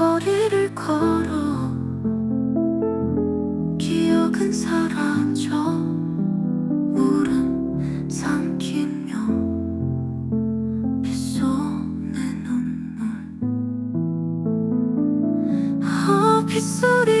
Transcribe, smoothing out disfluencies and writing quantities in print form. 거리를 걸어 기억은 사라져 물은 삼키며 빗소는 눈물 빗소리